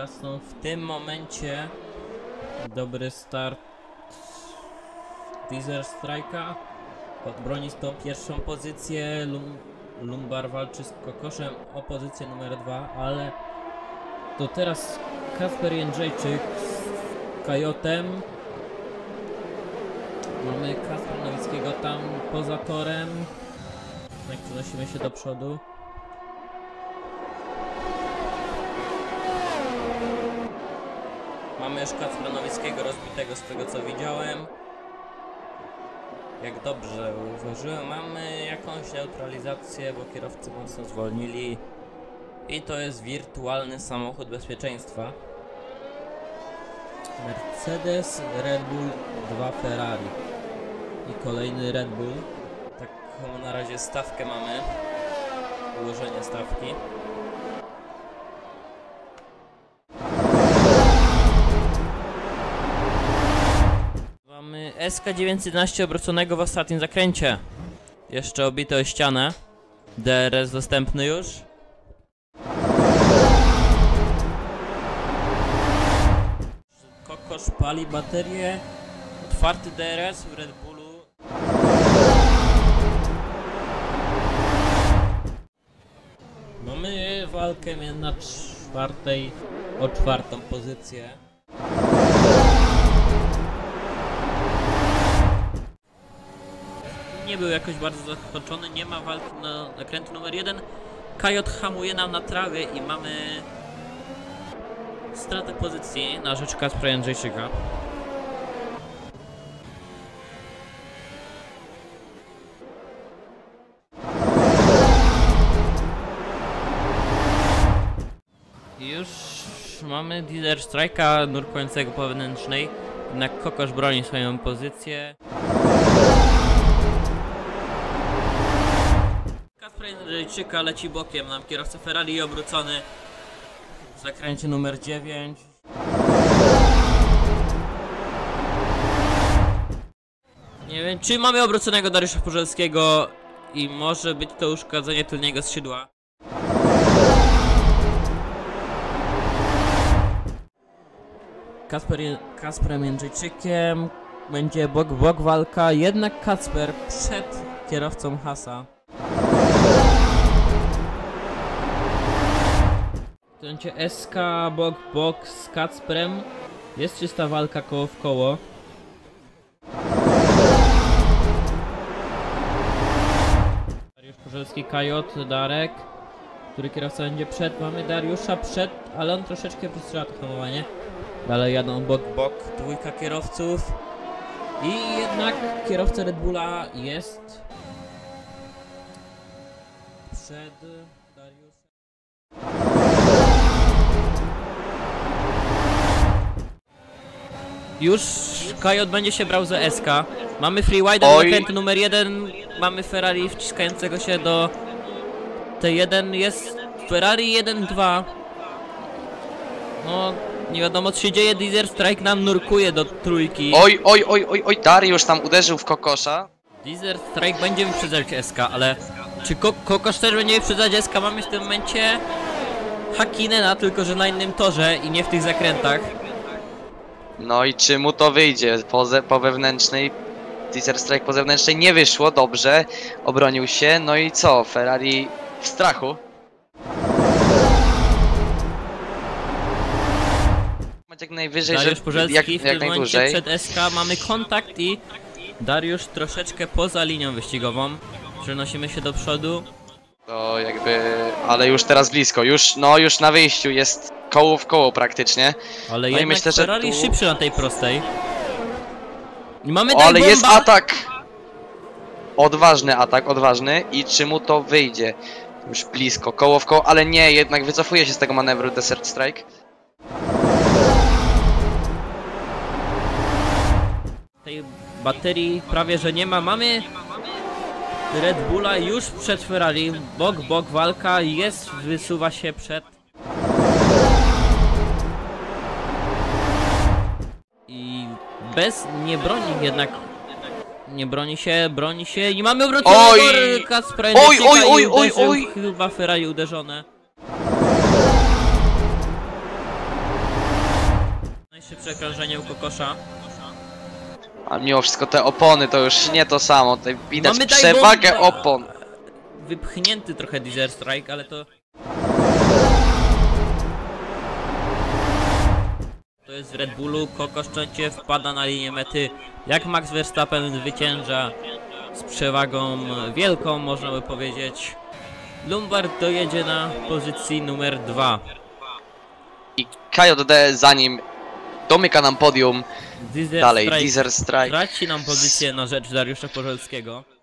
gasną. W tym momencie dobry start Dizer Strike'a. Broni tą pierwszą pozycję. Lumbar walczy z Kokoszem o pozycję numer 2, ale to teraz Kacper Jędrzejczyk z Kajotem. Mamy Kacpera Nowickiego tam poza torem. Tak, przenosimy się do przodu. Mamy już Kacpera Nowickiego rozbitego, z tego co widziałem. Jak dobrze uważałem, mamy jakąś neutralizację, bo kierowcy mocno zwolnili. I to jest wirtualny samochód bezpieczeństwa. Mercedes, Red Bull, 2 Ferrari. I kolejny Red Bull. Taką na razie stawkę mamy. Ułożenie stawki. Mamy SK911 obróconego w ostatnim zakręcie. Jeszcze obito o ścianę. DRS dostępny już. Kokosz pali baterię. Otwarty DRS w Red Bullu. Mamy walkę na czwartej o czwartą pozycję. Nie był jakoś bardzo zakończony, nie ma walki na zakrętu numer 1. Kajot hamuje nam na trawie i mamy stratę pozycji na rzecz Kacpra Jędrzejczyka. I już mamy Dizer Strike'a nurkującego po wewnętrznej, jednak Kokosz broni swoją pozycję. Kacper Jędrzejczyka leci bokiem nam kierowca Ferrari, obrócony w zakręcie numer 9. Nie wiem, czy mamy obróconego Dariusza Porzelskiego i może być to uszkodzenie tylniego skrzydła. Kacperem Jędrzejczykiem będzie bok-bok walka, jednak Kacper przed kierowcą Hasa. W momencie SK bok-bok z Kacprem. Jest czysta walka koło w koło. Dariusz Porzelski, Kajot, Darek, który kierowca będzie przed. Mamy Dariusza przed, ale on troszeczkę wystrzyma to hamowanie. Dalej jadą bok-bok, dwójka kierowców. I jednak kierowca Red Bulla jest przed Dariuszem. Już Kajot będzie się brał za SK. Mamy free wide zakręt numer 1. Mamy Ferrari wciskającego się do T1. Jest Ferrari 1-2. No, nie wiadomo co się dzieje. Dizer Strike nam nurkuje do trójki. Dariusz tam uderzył w Kokosza. Dizer Strike będzie wyprzedzać SK, ale czy Kokosz też będzie wyprzedzać SK? Mamy w tym momencie Hakinena, tylko że na innym torze i nie w tych zakrętach. No i czy mu to wyjdzie? Po wewnętrznej, Dizer Strike po zewnętrznej nie wyszło, dobrze, obronił się, no i co? Ferrari w strachu. Jak najwyżej, Dariusz Porzelski w tym momencie przed SK, mamy kontakt i Dariusz troszeczkę poza linią wyścigową. Przenosimy się do przodu. To jakby, ale już teraz blisko, już na wyjściu jest koło w koło praktycznie. Ale no i myślę, że Ferrari szybszy na tej prostej. I mamy ale bomba. Jest atak! Odważny atak, odważny. I czy mu to wyjdzie? Już blisko, koło w koło, ale nie, jednak wycofuje się z tego manewru Desert Strike. Tej baterii prawie że nie ma, mamy Red Bulla już przed Ferrari, bok-bok walka, jest, wysuwa się przed. I bez, nie broni jednak, nie broni się i mamy obrócony Kacpra Jędrzejczyka i uderzył, chyba Ferrari uderzone. szybsze krążenie u Kokosza. A mimo wszystko te opony to już nie to samo, tutaj widać mamy przewagę opon. Wypchnięty trochę Dizer Strike, ale to... To jest w Red Bullu, Kokosz wpada na linię mety, jak Max Verstappen wycięża z przewagą wielką, można by powiedzieć. Lombard dojedzie na pozycji numer 2. I KJD za nim domyka nam podium. Dizer Strike traci nam pozycję na rzecz Dariusza Porzelskiego.